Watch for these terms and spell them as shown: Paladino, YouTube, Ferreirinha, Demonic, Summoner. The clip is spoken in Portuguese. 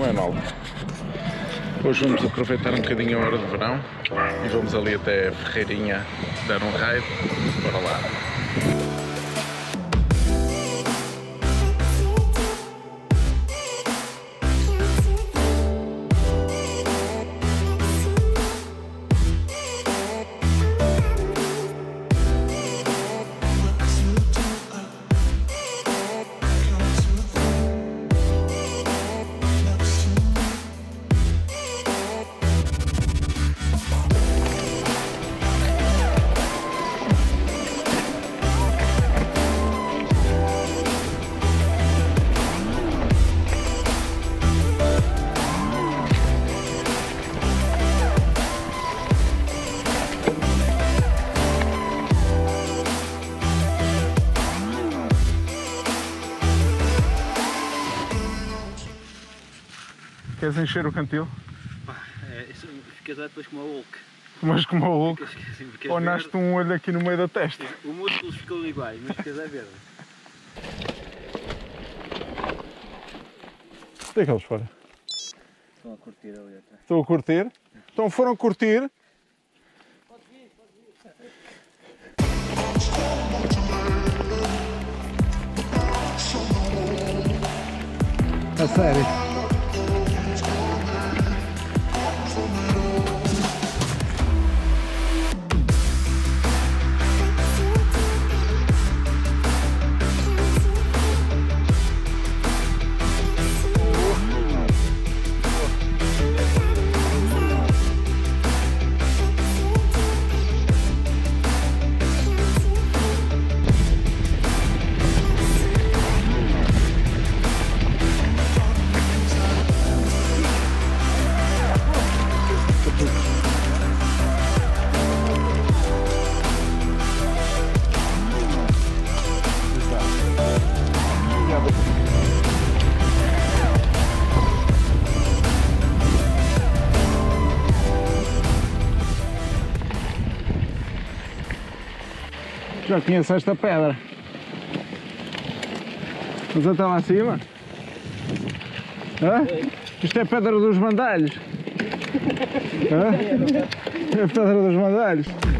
Não é mal. Hoje vamos aproveitar um bocadinho a hora de verão e vamos ali até Ferreirinha dar um raio. Bora lá. Queres encher o cantil? Pá, ficas lá depois com uma Hulk. Mas com uma Hulk? Ou nasce um olho aqui no meio da testa? O músculo ficou igual, mas ficas à verde. Deixa-los fora. Estão a curtir ali atrás. Estão a curtir? Então foram curtir? Pode vir, pode vir. A sério? Já conheço esta pedra. Mas até lá acima? Hã? Isto é a pedra dos bandalhos. Hã? É a pedra dos bandalhos.